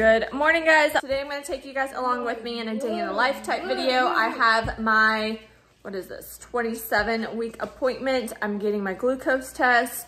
Good morning, guys. Today I'm going to take you guys along with me in a day in the life type video. I have my, what is this, 27-week appointment. I'm getting my glucose test,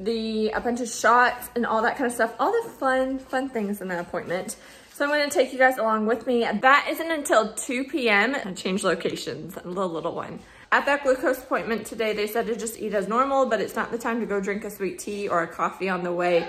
a bunch of shots and all that kind of stuff. All the fun things in that appointment. So I'm going to take you guys along with me. That isn't until 2 p.m. I changed locations, the little one. At that glucose appointment today, they said to just eat as normal, but it's not the time to go drink a sweet tea or a coffee on the way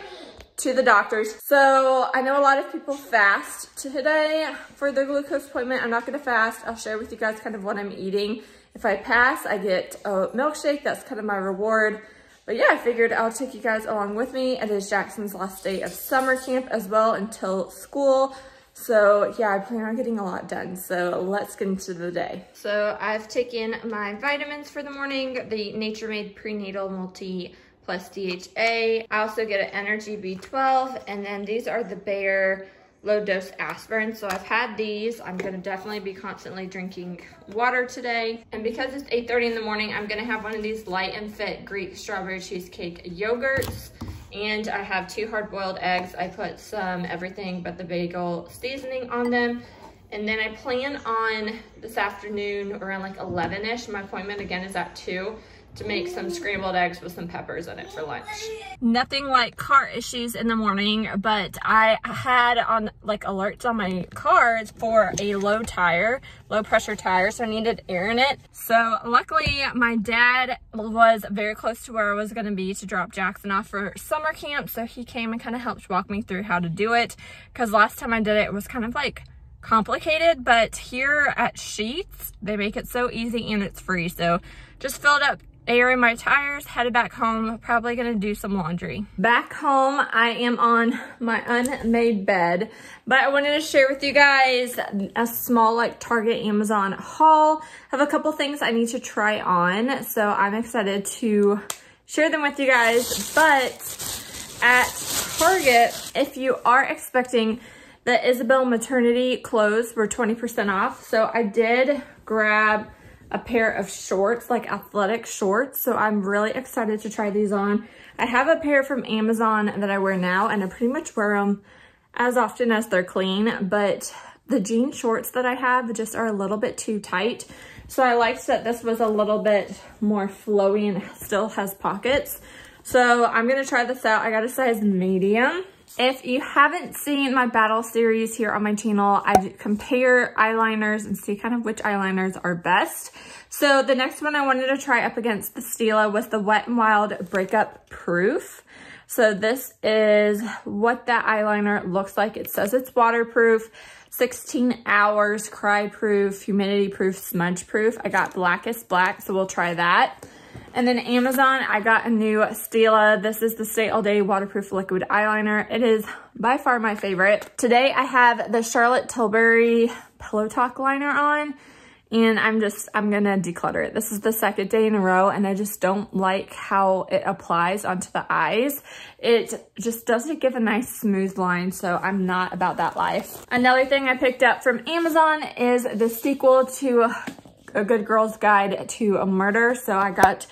to the doctor's. So I know a lot of people fast today for their glucose appointment. I'm not gonna fast. I'll share with you guys kind of what I'm eating. If I pass, I get a milkshake. That's kind of my reward. But yeah, I figured I'll take you guys along with me. It is Jackson's last day of summer camp as well until school. So yeah, I plan on getting a lot done. So let's get into the day. So I've taken my vitamins for the morning, the Nature Made prenatal multi plus DHA. I also get an energy B12, and then these are the Bayer low dose aspirin. So I've had these. I'm gonna definitely be constantly drinking water today. And because it's 8:30 in the morning, I'm gonna have one of these Light and Fit Greek strawberry cheesecake yogurts. And I have 2 hard boiled eggs. I put some everything but the bagel seasoning on them. And then I plan on this afternoon around like 11-ish. My appointment again is at 2. To make some scrambled eggs with some peppers in it for lunch. Nothing like car issues in the morning, but I had on like alerts on my car for a low tire, low pressure tire, so I needed air in it. So luckily my dad was very close to where I was gonna be to drop Jackson off for summer camp, so he came and kind of helped walk me through how to do it, because last time I did it, it was kind of like complicated, but here at Sheetz, they make it so easy and it's free. So just filled up air in my tires, headed back home, probably gonna do some laundry. Back home, I am on my unmade bed, but I wanted to share with you guys a small like Target Amazon haul. I have a couple things I need to try on, so I'm excited to share them with you guys. But at Target, if you are expecting, the Isabel maternity clothes were 20% off, so I did grab a pair of shorts, like athletic shorts. So I'm really excited to try these on. I have a pair from Amazon that I wear now, and I pretty much wear them as often as they're clean, but the jean shorts that I have just are a little bit too tight. So I liked that this was a little bit more flowy and still has pockets. So I'm gonna try this out. I got a size medium. If you haven't seen my battle series here on my channel, I compare eyeliners and see kind of which eyeliners are best. So the next one I wanted to try up against the Stila was the Wet n Wild Breakup Proof. So this is what that eyeliner looks like. It says it's waterproof, 16 hours, cry proof, humidity proof, smudge proof. I got Blackest Black, so we'll try that. And then Amazon, I got a new Stila. This is the Stay All Day Waterproof Liquid Eyeliner. It is by far my favorite. Today I have the Charlotte Tilbury Pillow Talk liner on, and I'm gonna declutter it. This is the second day in a row, and I just don't like how it applies onto the eyes. It just doesn't give a nice smooth line, so I'm not about that life. Another thing I picked up from Amazon is the sequel to A Good Girl's Guide to Murder. So I got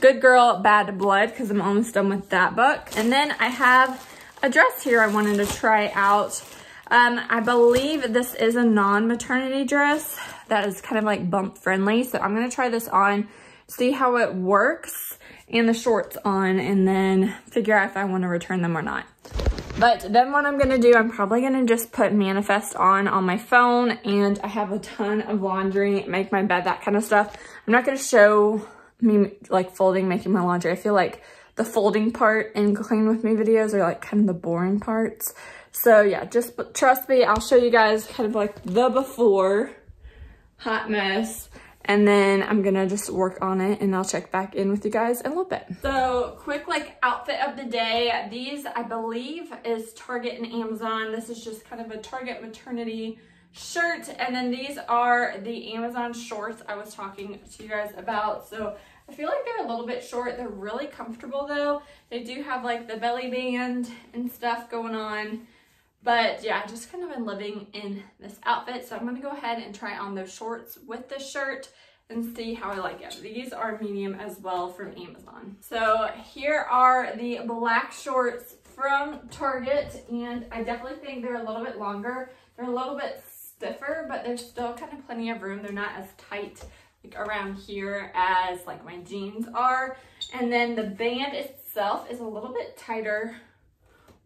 Good Girl Bad Blood because I'm almost done with that book. And then I have a dress here I wanted to try out. I believe this is a non-maternity dress that is kind of like bump friendly. So I'm going to try this on, see how it works, and the shorts on, and then figure out if I want to return them or not. But then what I'm gonna do, I'm probably gonna just put Manifest on my phone, and I have a ton of laundry, make my bed, that kind of stuff. I'm not gonna show me like folding, making my laundry. I feel like the folding part and clean with me videos are like kind of the boring parts. So yeah, just trust me, I'll show you guys kind of like the before, hot mess. And then I'm gonna just work on it, and I'll check back in with you guys in a little bit. So quick like outfit of the day. These I believe is Target and Amazon. This is just kind of a Target maternity shirt. And then these are the Amazon shorts I was talking to you guys about. So I feel like they're a little bit short. They're really comfortable though. They do have like the belly band and stuff going on. But yeah, I've just kind of been living in this outfit. So I'm going to go ahead and try on those shorts with the shirt and see how I like it. These are medium as well from Amazon. So here are the black shorts from Target, and I definitely think they're a little bit longer. They're a little bit stiffer, but there's still kind of plenty of room. They're not as tight like around here as like my jeans are. And then the band itself is a little bit tighter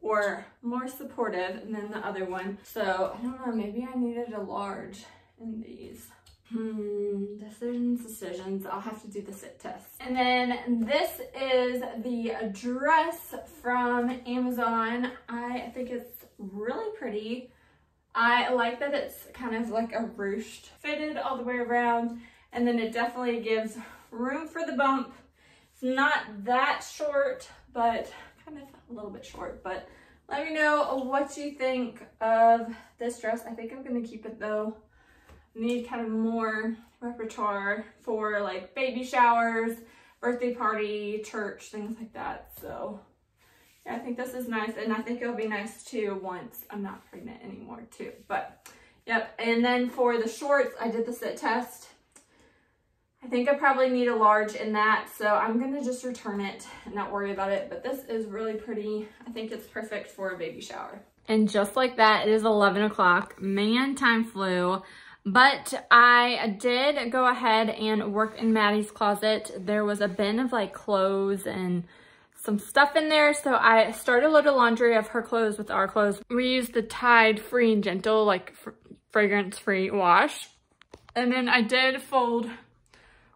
or more supportive than the other one. So I don't know, maybe I needed a large in these. Decisions. I'll have to do the sit test. And then this is the dress from Amazon. I think it's really pretty. I like that it's kind of like a ruched fitted all the way around, and then it definitely gives room for the bump. It's not that short, but kind of a little bit short. But let me know what you think of this dress. I think I'm gonna keep it though. Need kind of more repertoire for like baby showers, birthday party, church, things like that. So yeah, I think this is nice, and I think it'll be nice too once I'm not pregnant anymore too. But yep, and then for the shorts, I did the sit test. I think I probably need a large in that, so I'm gonna just return it and not worry about it. But this is really pretty. I think it's perfect for a baby shower. And just like that, it is 11 o'clock. Man, time flew. But I did go ahead and work in Maddie's closet. There was a bin of like clothes and some stuff in there. So I started a load of laundry of her clothes with our clothes. We used the Tide Free and Gentle, like fragrance-free wash. And then I did fold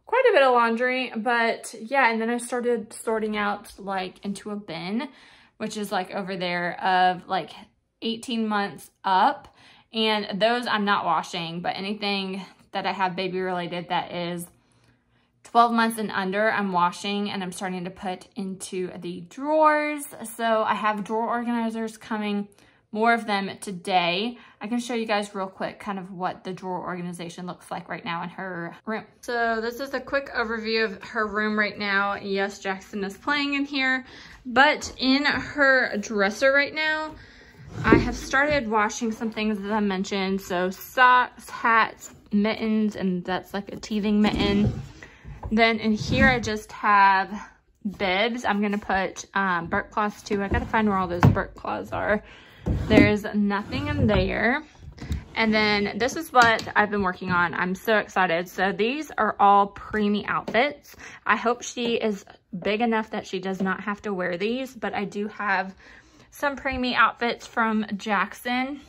quite a bit of laundry, but yeah. And then I started sorting out like into a bin, which is like over there, of like 18 months up. And those I'm not washing, but anything that I have baby related that is 12 months and under, I'm washing, and I'm starting to put into the drawers. So I have drawer organizers coming, more of them today. I can show you guys real quick kind of what the drawer organization looks like right now in her room. So this is a quick overview of her room right now. Yes, Jackson is playing in here, but in her dresser right now, I have started washing some things that I mentioned. So socks, hats, mittens, and that's like a teething mitten. Then in here, I just have bibs. I'm going to put burp cloths too. I got to find where all those burp cloths are. There's nothing in there. And then this is what I've been working on. I'm so excited. So these are all preemie outfits. I hope she is big enough that she does not have to wear these, but I do have some preemie outfits from Jackson.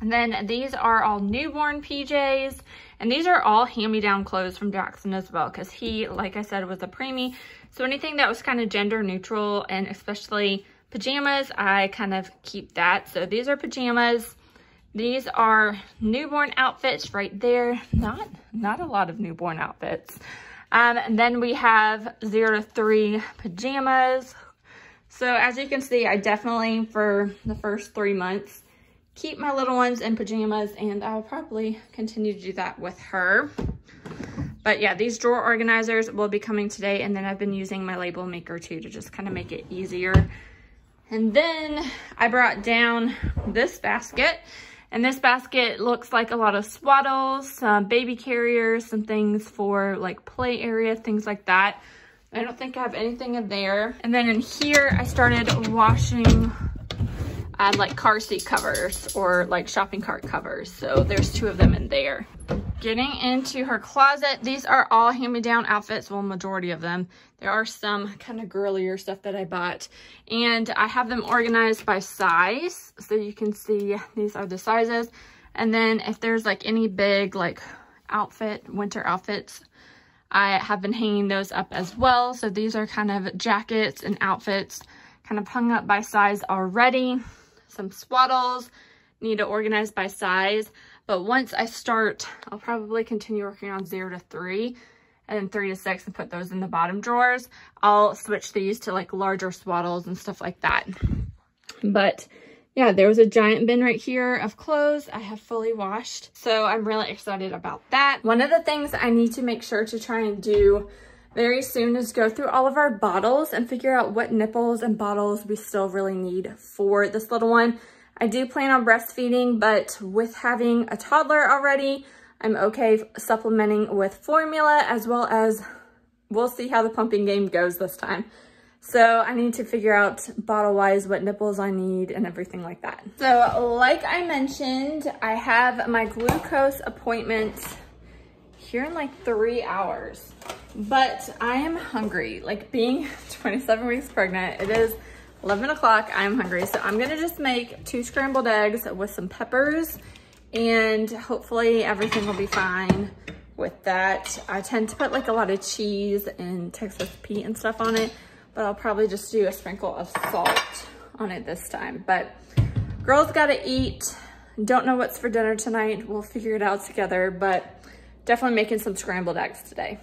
And then these are all newborn PJs, and these are all hand-me-down clothes from Jackson as well, because he, like I said, was a preemie. So anything that was kind of gender neutral, and especially pajamas, I kind of keep that. So these are pajamas. These are newborn outfits right there. Not a lot of newborn outfits. And then we have 0 to 3 pajamas. So as you can see, I definitely, for the first 3 months, keep my little ones in pajamas, and I'll probably continue to do that with her. But yeah, these drawer organizers will be coming today, and then I've been using my label maker too to just kind of make it easier. And then I brought down this basket, and this basket looks like a lot of swaddles, some baby carriers, some things for like play area, things like that. I don't think I have anything in there. And then in here, I started washing like car seat covers or like shopping cart covers. So there's 2 of them in there. Getting into her closet, these are all hand-me-down outfits. Well, majority of them. There are some kind of girlier stuff that I bought, and I have them organized by size. So you can see these are the sizes. And then if there's like any big like outfit, winter outfits, I have been hanging those up as well. So these are kind of jackets and outfits kind of hung up by size already. Some swaddles need to organize by size. But once I start, I'll probably continue working on 0 to 3 and then 3 to 6 and put those in the bottom drawers. I'll switch these to like larger swaddles and stuff like that. But yeah, there was a giant bin right here of clothes I have fully washed. So I'm really excited about that. One of the things I need to make sure to try and do very soon is go through all of our bottles and figure out what nipples and bottles we still really need for this little one. I do plan on breastfeeding, but with having a toddler already, I'm okay supplementing with formula, as well as we'll see how the pumping game goes this time. So I need to figure out bottle-wise what nipples I need and everything like that. So like I mentioned, I have my glucose appointment here in like 3 hours, but I am hungry. Like being 27 weeks pregnant, it is 11 o'clock, I'm hungry. So I'm gonna just make 2 scrambled eggs with some peppers and hopefully everything will be fine with that. I tend to put like a lot of cheese and Texas Pete and stuff on it, but I'll probably just do a sprinkle of salt on it this time. But girls gotta eat. Don't know what's for dinner tonight. We'll figure it out together, but definitely making some scrambled eggs today.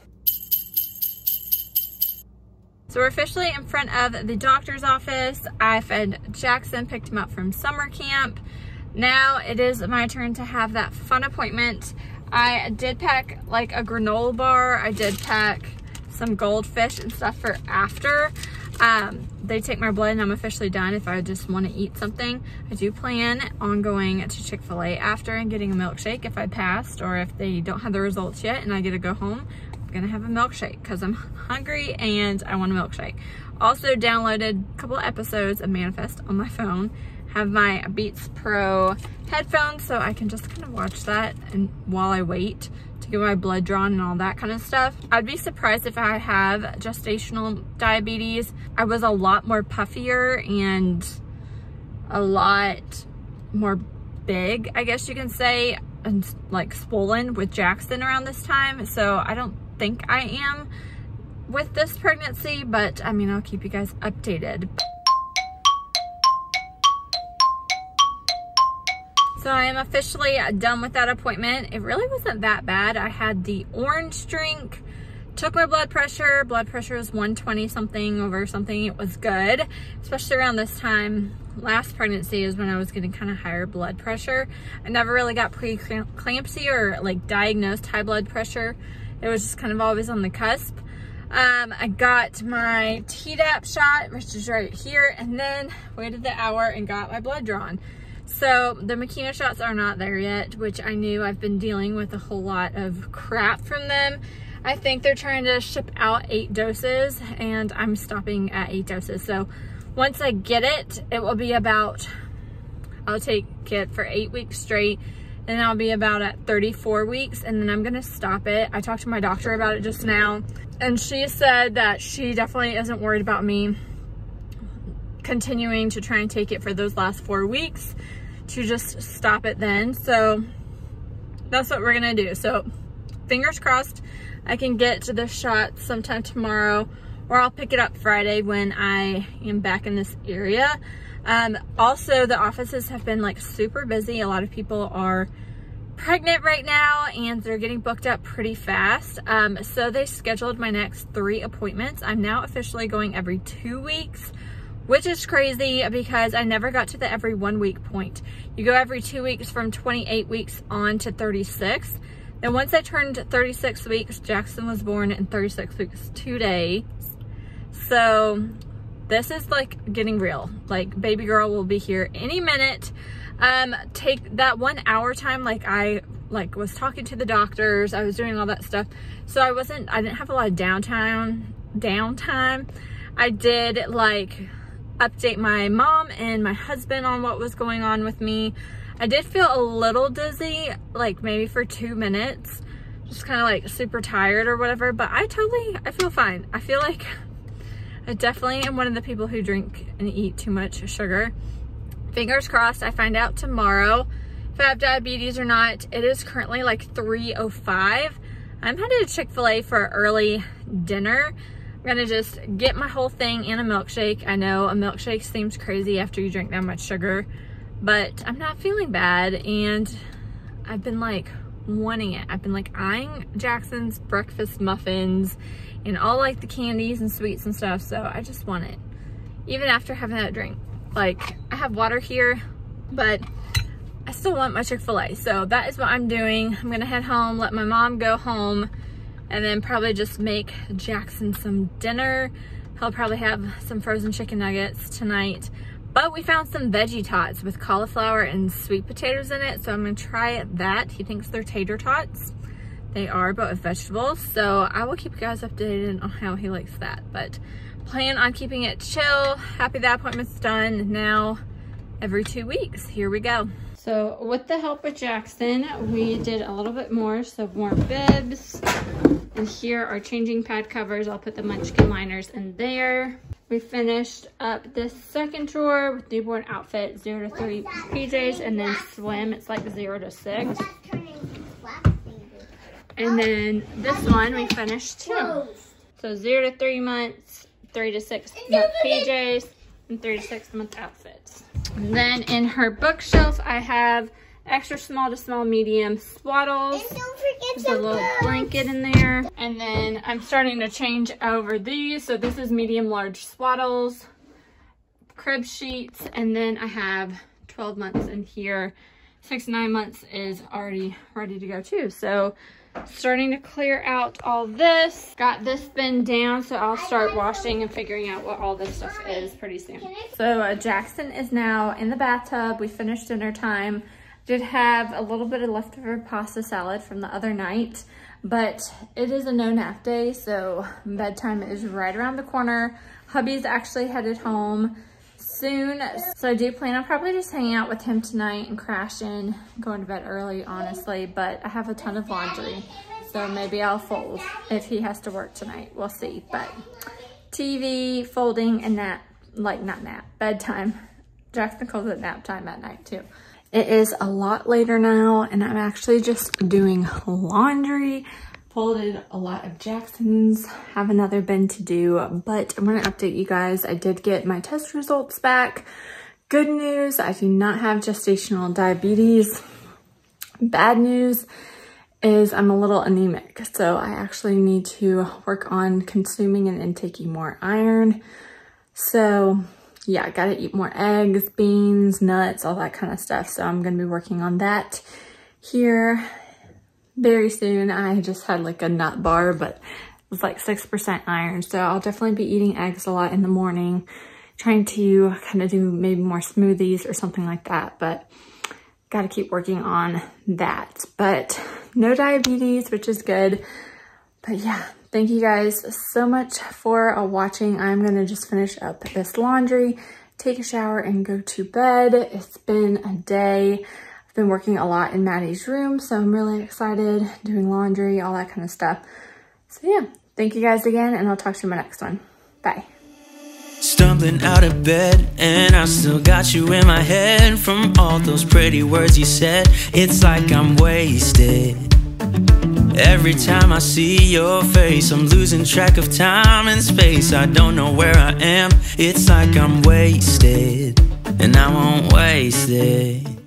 So we're officially in front of the doctor's office. I fed Jackson, picked him up from summer camp. Now it is my turn to have that fun appointment. I did pack like a granola bar. I did pack some goldfish and stuff for after. They take my blood and I'm officially done if I just want to eat something. I do plan on going to Chick-fil-A after and getting a milkshake if I passed, or if they don't have the results yet and I get to go home, gonna have a milkshake because I'm hungry and I want a milkshake. Also downloaded a couple episodes of Manifest on my phone. Have my Beats Pro headphones so I can just kind of watch that and while I wait to get my blood drawn and all that kind of stuff. I'd be surprised if I have gestational diabetes. I was a lot more puffier and a lot more big, I guess you can say, and like swollen with Jackson around this time. So I don't think I am with this pregnancy, but I mean, I'll keep you guys updated. So I am officially done with that appointment. It really wasn't that bad. I had the orange drink, took my blood pressure. Blood pressure was 120 something over something. It was good, especially around this time. Last pregnancy is when I was getting kind of higher blood pressure. I never really got preeclampsia or like diagnosed high blood pressure. It was just kind of always on the cusp. I got my Tdap shot, which is right here, and then waited the hour and got my blood drawn. So the Makena shots are not there yet, which I knew. I've been dealing with a whole lot of crap from them. I think they're trying to ship out 8 doses and I'm stopping at 8 doses. So once I get it, it will be about, I'll take it for 8 weeks straight. And I'll be about at 34 weeks and then I'm gonna stop it. I talked to my doctor about it just now and she said that she definitely isn't worried about me continuing to try and take it for those last 4 weeks, to just stop it then. So that's what we're gonna do. So fingers crossed I can get to the shot sometime tomorrow, or I'll pick it up Friday when I am back in this area. Also the offices have been like super busy. A lot of people are pregnant right now and they're getting booked up pretty fast. So they scheduled my next 3 appointments. I'm now officially going every 2 weeks, which is crazy because I never got to the every 1 week point. You go every 2 weeks from 28 weeks on to 36. And once I turned 36 weeks, Jackson was born in 36 weeks today. So this is like getting real. Like baby girl will be here any minute. Take that 1 hour time. Like I like was talking to the doctors. I was doing all that stuff. So I didn't have a lot of downtime. I did like update my mom and my husband on what was going on with me. I did feel a little dizzy, like maybe for 2 minutes, just kind of like super tired or whatever, but I feel fine. I feel like I definitely am one of the people who drink and eat too much sugar. Fingers crossed I find out tomorrow if I have diabetes or not. It is currently like 3:05. I'm headed to Chick-fil-A for early dinner. I'm gonna just get my whole thing and a milkshake. I know a milkshake seems crazy after you drink that much sugar, but I'm not feeling bad and I've been like wanting it. I've been like eyeing Jackson's breakfast muffins and all like the candies and sweets and stuff. So I just want it even after having that drink. Like I have water here, but I still want my Chick-fil-A. So that is what I'm doing. I'm gonna head home, let my mom go home, and then probably just make Jackson some dinner. He'll probably have some frozen chicken nuggets tonight. But we found some veggie tots with cauliflower and sweet potatoes in it. So I'm gonna try that. He thinks they're tater tots. They are, but with vegetables. So I will keep you guys updated on how he likes that. But plan on keeping it chill. Happy that appointment's done. Now every 2 weeks, here we go. So with the help of Jackson, we did a little bit more, so more bibs. And here are changing pad covers. I'll put the Munchkin liners in there. We finished up this second drawer with newborn outfit, 0 to 3 PJs, and then swim, it's like 0 to 6. And then this one we finished too. So 0 to 3 months, 3 to 6 month PJs, and 3 to 6 month outfits. And then in her bookshelf, I have extra small to small medium swaddles. And don't forget there's a little blanket in there. And then I'm starting to change over these. So this is medium large swaddles, crib sheets, and then I have 12 months in here. 6 to 9 months is already ready to go too. So starting to clear out all this. Got this bin down, so I'll start washing and figuring out what all this stuff is pretty soon. So Jackson is now in the bathtub. We finished dinner time. Did have a little bit of leftover pasta salad from the other night, but it is a no-nap day, so bedtime is right around the corner. Hubby's actually headed home soon, so I do plan on probably just hanging out with him tonight and crashing, going to bed early, honestly, but I have a ton of laundry, so maybe I'll fold if he has to work tonight. We'll see, but TV, folding, and nap, like not nap, bedtime. Jackson calls it nap time at night, too. It is a lot later now, and I'm actually just doing laundry. Folded a lot of Jackson's, have another bin to do, but I'm gonna update you guys. I did get my test results back. Good news, I do not have gestational diabetes. Bad news is I'm a little anemic, so I actually need to work on consuming and intaking more iron. So yeah, I gotta eat more eggs, beans, nuts, all that kind of stuff. So I'm gonna be working on that here very soon. I just had like a nut bar, but it was like 6% iron. So I'll definitely be eating eggs a lot in the morning, trying to kind of do maybe more smoothies or something like that. But gotta keep working on that. But no diabetes, which is good. But yeah. Thank you guys so much for watching. I'm gonna just finish up this laundry, take a shower, and go to bed. It's been a day. I've been working a lot in Maddie's room, so I'm really excited, doing laundry, all that kind of stuff. So yeah, thank you guys again, and I'll talk to you in my next one. Bye. Stumbling out of bed, and I still got you in my head from all those pretty words you said. It's like I'm wasted. Every time I see your face, I'm losing track of time and space. I don't know where I am, it's like I'm wasted, and I won't waste it.